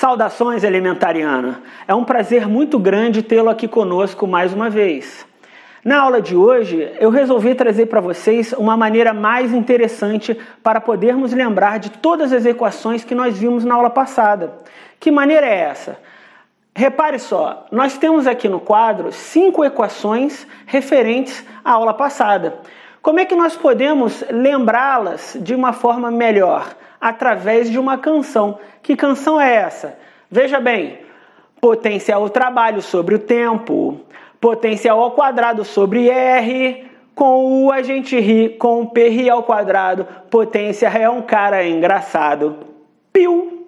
Saudações, elementariana! É um prazer muito grande tê-lo aqui conosco mais uma vez. Na aula de hoje, eu resolvi trazer para vocês uma maneira mais interessante para podermos lembrar de todas as equações que nós vimos na aula passada. Que maneira é essa? Repare só, nós temos aqui no quadro 5 equações referentes à aula passada. Como é que nós podemos lembrá-las de uma forma melhor? Através de uma canção. Que canção é essa? Veja bem, potencial ao trabalho sobre o tempo, potencial ao quadrado sobre R, com U a gente ri, com P ri ao quadrado, potência é um cara engraçado. Piu!